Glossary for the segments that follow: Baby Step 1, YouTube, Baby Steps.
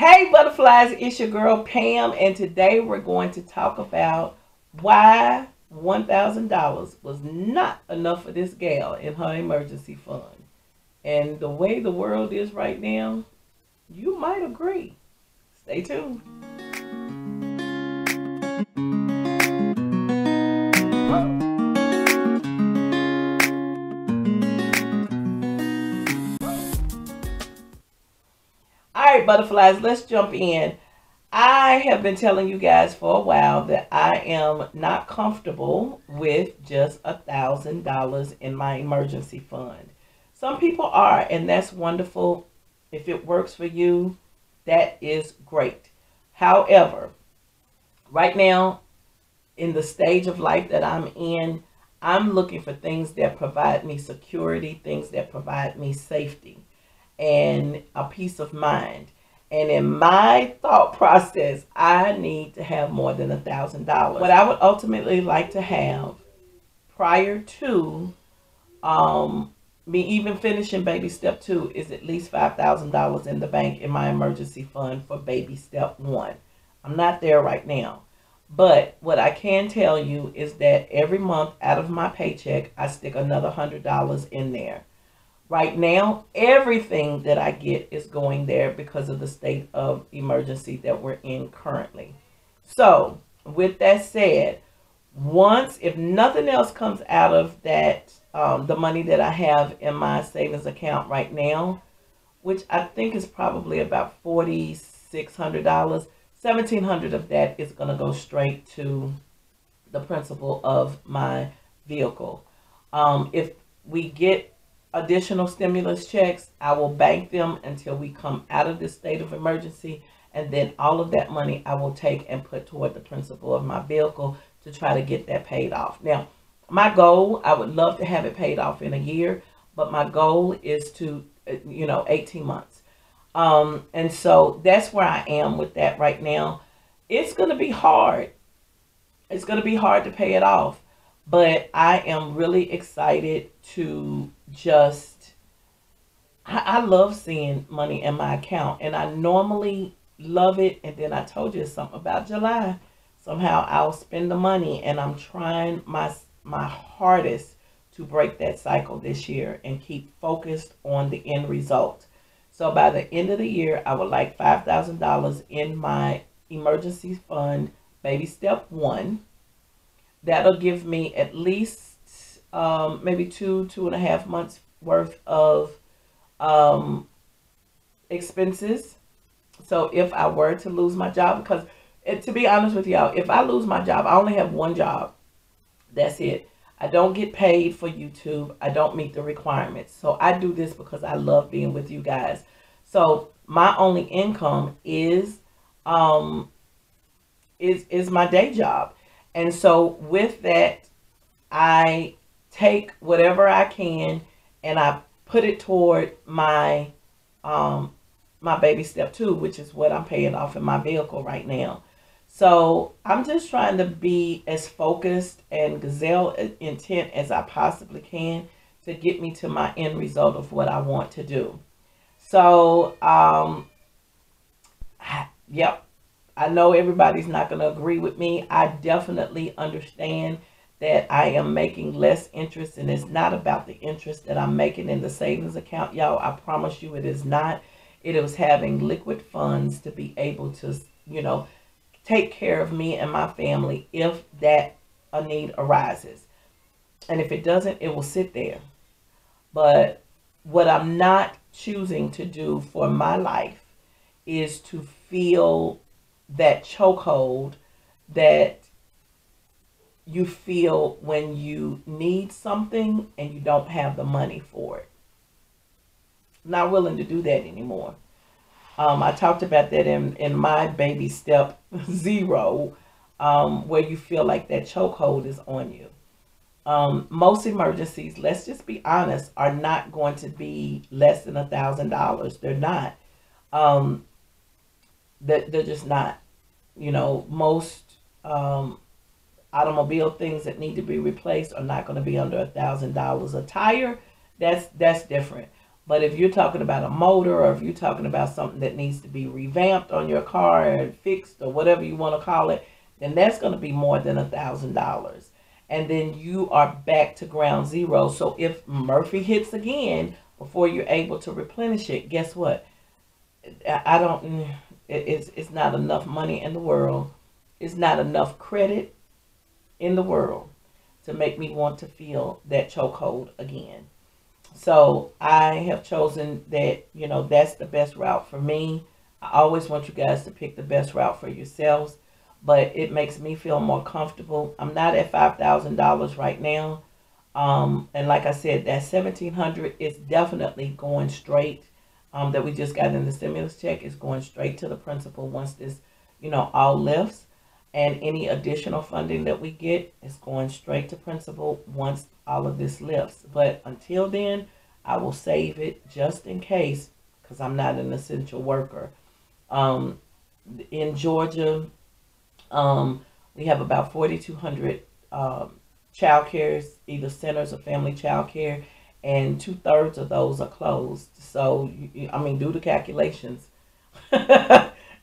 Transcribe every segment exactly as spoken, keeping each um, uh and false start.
Hey butterflies, it's your girl Pam, and today we're going to talk about why one thousand dollars was not enough for this gal in her emergency fund. And the way the world is right now, you might agree. Stay tuned. Butterflies, let's jump in. I have been telling you guys for a while that I am not comfortable with just a thousand dollars in my emergency fund. Some people are, and that's wonderful. If it works for you, that is great. However, right now in the stage of life that I'm in, I'm looking for things that provide me security, things that provide me safety and a peace of mind. And in my thought process, I need to have more than a thousand dollars. What I would ultimately like to have prior to um, me even finishing Baby Step two is at least five thousand dollars in the bank in my emergency fund for Baby Step one. I'm not there right now. But what I can tell you is that every month out of my paycheck, I stick another one hundred dollars in there. Right now, everything that I get is going there because of the state of emergency that we're in currently. So with that said, once, if nothing else comes out of that, um, the money that I have in my savings account right now, which I think is probably about four thousand six hundred dollars, one thousand seven hundred dollars of that is going to go straight to the principal of my vehicle. Um, if we get additional stimulus checks, I will bank them until we come out of this state of emergency, and then all of that money I will take and put toward the principal of my vehicle to try to get that paid off. Now, my goal, I would love to have it paid off in a year, but my goal is to, you know, eighteen months. Um, and so that's where I am with that right now. It's going to be hard. It's going to be hard to pay it off. But I am really excited to just, I, I love seeing money in my account, and I normally love it. And then I told you something about July. Somehow I'll spend the money, and I'm trying my, my hardest to break that cycle this year and keep focused on the end result. So by the end of the year, I would like five thousand dollars in my emergency fund, Baby Step one. That'll give me at least um, maybe two, two and a half months worth of um, expenses. So if I were to lose my job, because it, to be honest with y'all, if I lose my job, I only have one job. That's it. I don't get paid for YouTube. I don't meet the requirements. So I do this because I love being with you guys. So my only income is, um, is, is my day job. And so with that, I take whatever I can and I put it toward my, um, my Baby Step two, which is what I'm paying off in my vehicle right now. So I'm just trying to be as focused and gazelle intent as I possibly can to get me to my end result of what I want to do. So, um, yep. I know everybody's not going to agree with me. I definitely understand that I am making less interest, and it's not about the interest that I'm making in the savings account. Y'all, I promise you it is not. It was having liquid funds to be able to, you know, take care of me and my family if that a need arises. And if it doesn't, it will sit there. But what I'm not choosing to do for my life is to feel that chokehold that you feel when you need something and you don't have the money for it. I'm not willing to do that anymore. Um, I talked about that in, in my Baby Step Zero, um, where you feel like that chokehold is on you. Um, most emergencies, let's just be honest, are not going to be less than a thousand dollars. They're not. Um, That they're just not, you know, most um, automobile things that need to be replaced are not going to be under a thousand dollars. A tire, that's that's different. But if you're talking about a motor, or if you're talking about something that needs to be revamped on your car and fixed or whatever you want to call it, then that's going to be more than a thousand dollars. And then you are back to ground zero. So if Murphy hits again before you're able to replenish it, guess what? I don't, it's, it's not enough money in the world. It's not enough credit in the world to make me want to feel that chokehold again. So I have chosen that, you know, that's the best route for me. I always want you guys to pick the best route for yourselves, but it makes me feel more comfortable. I'm not at five thousand dollars right now. Um, and like I said, that seventeen hundred dollars is definitely going straight. Um, that we just got in the stimulus check is going straight to the principal once this, you know, all lifts. And any additional funding that we get is going straight to principal once all of this lifts. But until then, I will save it just in case, because I'm not an essential worker. Um, in Georgia, um, we have about forty-two hundred um, child cares, either centers or family child care, and two thirds of those are closed. So, I mean, do the calculations.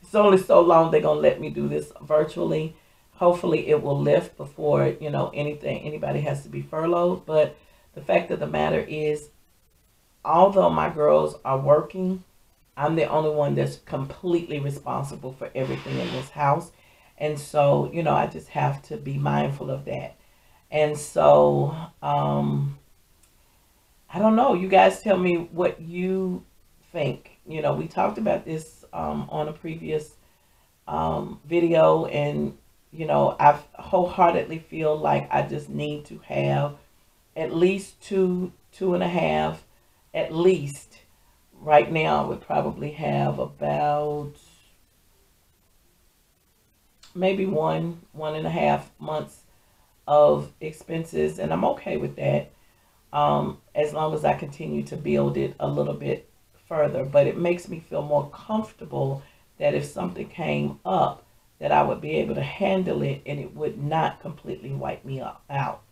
It's only so long they're gonna let me do this virtually. Hopefully it will lift before, you know, anything anybody has to be furloughed. But the fact of the matter is, although my girls are working, I'm the only one that's completely responsible for everything in this house. And so, you know, I just have to be mindful of that. And so um I don't know, you guys tell me what you think. You know, we talked about this Um, on a previous um, video, and you know, I wholeheartedly feel like I just need to have at least two two and a half at least. Right now I would probably have about maybe one one and a half months of expenses, and I'm okay with that, um, as long as I continue to build it a little bit further. But it makes me feel more comfortable that if something came up, that I would be able to handle it and it would not completely wipe me up, out.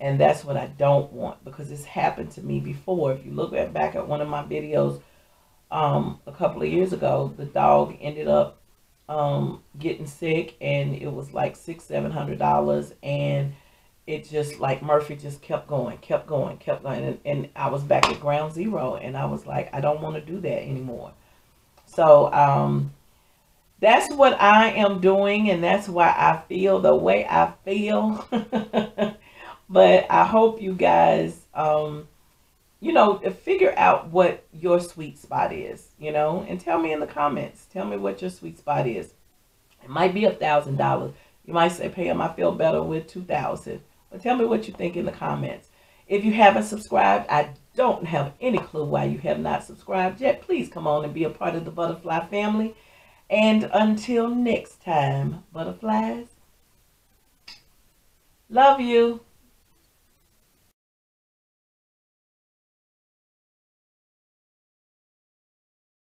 And that's what I don't want, because it's happened to me before. If you look at, back at one of my videos um, a couple of years ago, the dog ended up um, getting sick, and it was like six, seven hundred dollars, and it just, like, Murphy just kept going, kept going, kept going. And, and I was back at ground zero, and I was like, I don't want to do that anymore. So um, that's what I am doing, and that's why I feel the way I feel. But I hope you guys, um, you know, figure out what your sweet spot is, you know, and tell me in the comments. Tell me what your sweet spot is. It might be a thousand dollars. You might say, Pam, I feel better with two thousand dollars. But tell me what you think in the comments. If you haven't subscribed, I don't have any clue why you have not subscribed yet. Please come on and be a part of the Butterfly family. And until next time, Butterflies, love you.